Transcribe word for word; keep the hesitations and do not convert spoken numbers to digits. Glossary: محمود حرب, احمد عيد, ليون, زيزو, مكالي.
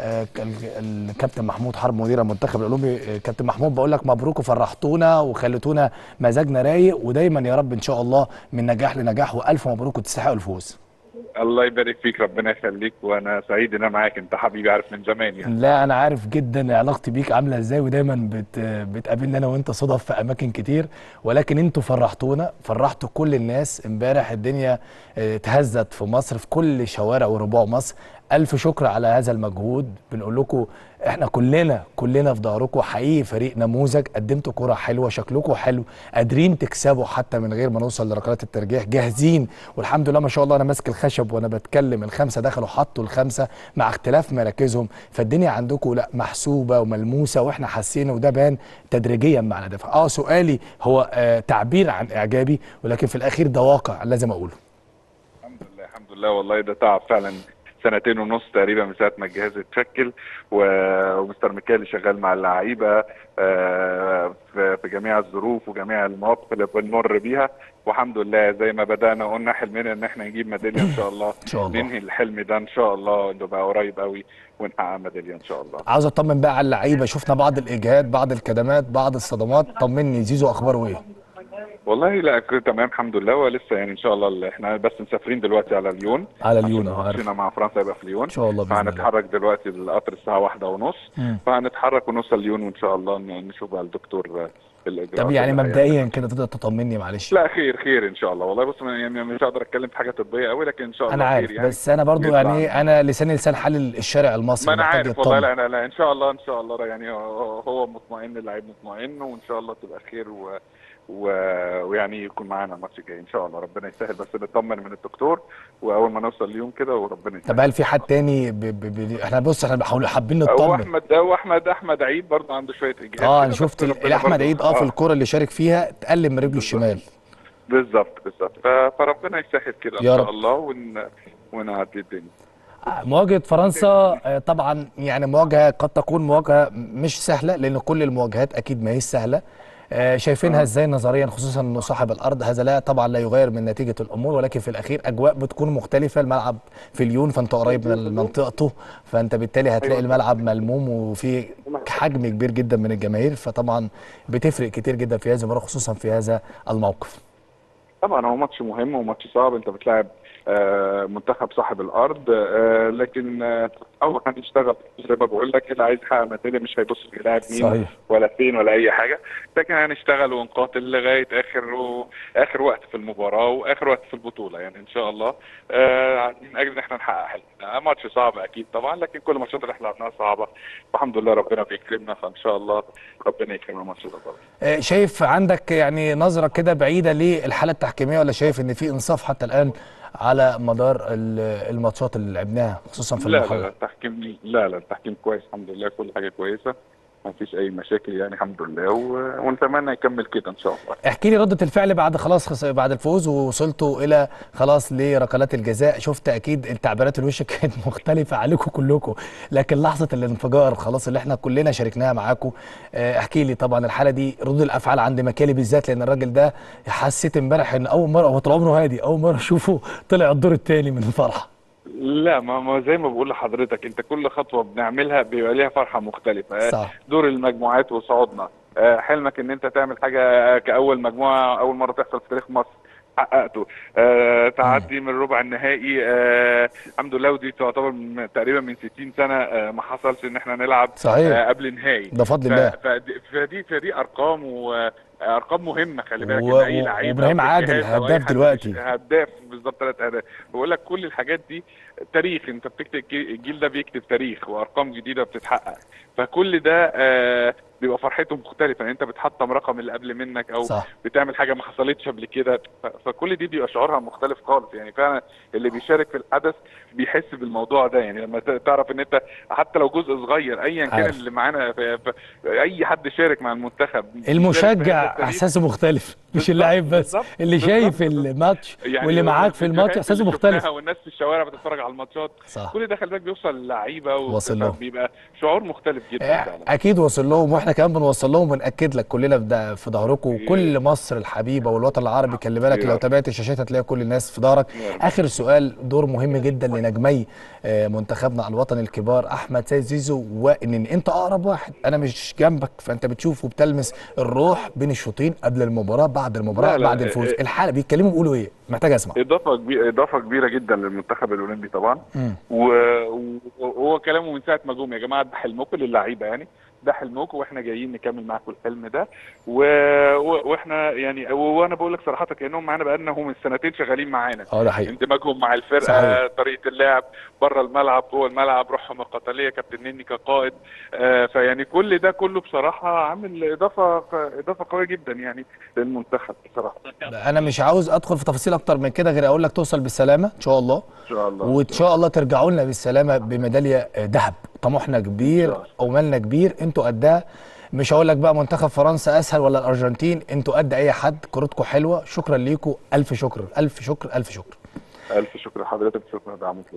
الكابتن محمود حرب مدير المنتخب الاولمبي. كابتن محمود بقول لك مبروك وفرحتونا وخليتونا مزاجنا رايق، ودايما يا رب ان شاء الله من نجاح لنجاح، والف مبروك وتستحقوا الفوز. الله يبارك فيك، ربنا يخليك، وانا سعيد ان انا معاك، انت حبيبي عارف من زمان يعني. لا انا عارف جدا علاقتي بيك عامله ازاي، ودايما بت... بتقابلنا انا وانت صدف في اماكن كتير، ولكن انتوا فرحتونا، فرحتوا كل الناس امبارح، الدنيا اتهزت في مصر في كل شوارع ورباع مصر. الف شكر على هذا المجهود، بنقول لكم احنا كلنا كلنا في ظهركم حقيقي، فريق نموذج، قدمتوا كره حلوه، شكلكم حلو، قادرين تكسبوا حتى من غير ما نوصل لركلات الترجيح، جاهزين والحمد لله ما شاء الله. انا ماسك الخشب وانا بتكلم، الخمسه دخلوا حطوا الخمسه مع اختلاف مراكزهم، فالدنيا عندكم لا محسوبه وملموسه، واحنا حاسين وده بان تدريجيا مع الهدف. اه سؤالي هو آه تعبير عن اعجابي، ولكن في الاخير ده واقع لازم اقوله. الحمد لله الحمد لله، والله ده تعب فعلا، سنتين ونص تقريبا من ساعه ما الجهاز اتشكل، ومستر مكالي شغال مع اللعيبه في جميع الظروف وجميع المواقف اللي بنمر بيها، والحمد لله زي ما بدانا قلنا حلمنا ان احنا نجيب ميداليه ان شاء الله، ننهي الحلم ده ان شاء الله، نبقى قريب قوي ونحقق ميداليه ان شاء الله. عاوز اطمن بقى على اللعيبه، شفنا بعض الاجهاد، بعض الكدمات، بعض الصدمات، طمني زيزو اخباره ايه؟ والله لا تمام الحمد لله، ولسه يعني ان شاء الله احنا بس مسافرين دلوقتي على ليون، على ليون اه عارف مع فرنسا يبقى في ليون ان شاء الله، فهنتحرك دلوقتي بالقطر الساعه واحدة ونص، فهنتحرك ونوصل ليون وان شاء الله نشوف بقى الدكتور. طب يعني مبدئيا كده تقدر تطمني معلش؟ لا خير خير ان شاء الله، والله بص يعني مش هقدر اتكلم في حاجه طبيه قوي، لكن ان شاء الله خير يعني. بس انا برضو يعني انا لساني لسان حال الشارع المصري، ما انا عارف والله. لا لا لا ان شاء الله ان شاء الله يعني هو مطمئن، اللعيب مطمئن، وان شاء الله تبقى خير و... و... ويعني يكون معانا الماتش الجاي ان شاء الله، ربنا يسهل بس نطمن من الدكتور، واول ما نوصل ليوم كده وربنا يسهل. طب هل في حد تاني ب... ب... ب... احنا بص احنا حابين نطمن، احمد احمد احمد عيد برضو عنده شويه اجهاد. اه انا شفت احمد عيد اه في الكره اللي شارك فيها اتألم من رجله الشمال. بالظبط بالظبط، فربنا يسهل كده ان شاء الله ون... ونعدي الدنيا. مواجهه فرنسا طبعا يعني مواجهه قد تكون مواجهه مش سهله، لان كل المواجهات اكيد ما هيش سهله. شايفينها ازاي نظريا، خصوصا انه صاحب الارض؟ هذا لا طبعا لا يغير من نتيجه الامور، ولكن في الاخير اجواء بتكون مختلفه، الملعب في ليون فانت قريب من منطقته، فانت بالتالي هتلاقي الملعب ملموم وفي حجم كبير جدا من الجماهير، فطبعا بتفرق كتير جدا في هذه المباراه خصوصا في هذا الموقف. طبعا هو ماتش مهم وماتش صعب، انت بتلاعب آه منتخب صاحب الارض، آه لكن آه اول ما هنشتغل زي ما بقول لك، اللي عايز يحقق ميداليه مش هيبص بيلاعب مين صحيح. ولا فين ولا اي حاجه، لكن هنشتغل ونقاتل لغايه اخر و... اخر وقت في المباراه واخر وقت في البطوله يعني ان شاء الله، آه من اجل ان احنا نحقق حلمنا. ماتش صعب اكيد طبعا، لكن كل الماتشات اللي احنا لعبناها صعبه، والحمد لله ربنا بيكرمنا، فان شاء الله ربنا يكرمنا الماتش ده برضه. شايف عندك يعني نظره كده بعيده للحاله التحكيميه، ولا شايف ان في انصاف حتى الان على مدار الماتشات اللي لعبناها خصوصا في المحور؟ لا لا التحكيم لا لا التحكيم كويس الحمد لله، كل حاجه كويسه، ما فيش اي مشاكل يعني الحمد لله، ونتمنى يكمل كده ان شاء الله. احكي لي رده الفعل بعد خلاص بعد الفوز، ووصلتوا الى خلاص لركلات الجزاء، شفت اكيد التعبيرات الوش كانت مختلفه عليكم كلكم، لكن لحظه الانفجار خلاص اللي احنا كلنا شاركناها معاكم، احكي لي طبعا الحاله دي ردود الافعال عند مكالي بالذات، لان الراجل ده حسيت امبارح ان اول مره هو طول عمره هادي، اول مره اشوفه طلع الدور الثاني من الفرحه. لا ما زي ما بقول لحضرتك، انت كل خطوه بنعملها بيبقى ليها فرحه مختلفه صح. دور المجموعات وصعودنا، حلمك ان انت تعمل حاجه كاول مجموعه اول مره تحصل في تاريخ مصر حققته، آه، تعدي من ربع النهائي، آه، الحمد لله، ودي تعتبر من تقريبا من ستين سنه آه، ما حصلش ان احنا نلعب صحيح. آه، قبل نهائي ده بفضل الله، فدي فدي ارقام وارقام مهمه، خلي بالك و... اي لعيب وابراهيم عادل هداف دلوقتي، هداف بالظبط ثلاث اهداف، بقول لك كل الحاجات دي تاريخ، انت بتكتب الجيل ده بيكتب تاريخ وارقام جديده بتتحقق، فكل ده آه بيبقى فرحته مختلفه، يعني انت بتحطم رقم اللي قبل منك او صح. بتعمل حاجه ما حصلتش قبل كده، فكل دي بيبقى شعورها مختلف خالص يعني، فعلا اللي بيشارك في الحدث بيحس بالموضوع ده يعني، لما تعرف ان انت حتى لو جزء صغير ايا كان اللي معانا، اي حد شارك مع المنتخب، المشجع احساسه مختلف، مش اللاعب بس اللي شايف الماتش يعني واللي معاك في الماتش احساسه مختلف، والناس في الشوارع بتتفرج على الماتشات صح. كل ده خلي بالك بيوصل للعيبه وبيبقى شعور مختلف جدا يعني. اكيد وصل لهم، واحنا كمان بنوصل لهم وناكد لك كلنا في ظهركم، وكل مصر الحبيبه والوطن العربي خلي بالك لو تابعت الشاشات هتلاقي كل الناس في ظهرك. اخر سؤال، دور مهم جدا لنجمي منتخبنا الوطني الكبار احمد سيد زيزو وانن، انت اقرب واحد، انا مش جنبك فانت بتشوف وبتلمس الروح بين الشوطين قبل المباراه بعد المباراه لا لا بعد الفوز، الحاله بيتكلموا بيقولوا ايه؟ محتاج اسمع. اضافه كبيره اضافه كبيره جدا للمنتخب الاولمبي طبعا، وهو كلامه من ساعه ما جم يا جماعه ده حلمكم للعيبه يعني، ده حلمكم واحنا جايين نكمل معاكم الحلم ده، و... واحنا يعني وانا بقول لك صراحه كانهم معانا بقالنا هم السنتين شغالين معانا، اه ده حقيقي اندماجهم مع الفرقه صحيح. طريقه اللعب بره الملعب جوه الملعب، روحهم القتاليه كابتن نني كقائد، آه فيعني كل ده كله بصراحه عامل اضافه اضافه قويه جدا يعني للمنتخب بصراحه. انا مش عاوز ادخل في تفاصيل اكتر من كده غير اقول لك توصل بالسلامه ان شاء الله ان شاء الله، وان شاء الله ترجعوا لنا بالسلامه بميداليه ذهب، طموحنا كبير املنا كبير، انتوا قدها، مش هقول لك بقى منتخب فرنسا اسهل ولا الارجنتين، انتوا قد اي حد، كورتكم حلوه، شكرا ليكم، الف شكر الف شكر الف شكر الف شكر لحضرتك، شكرا لدعمكم.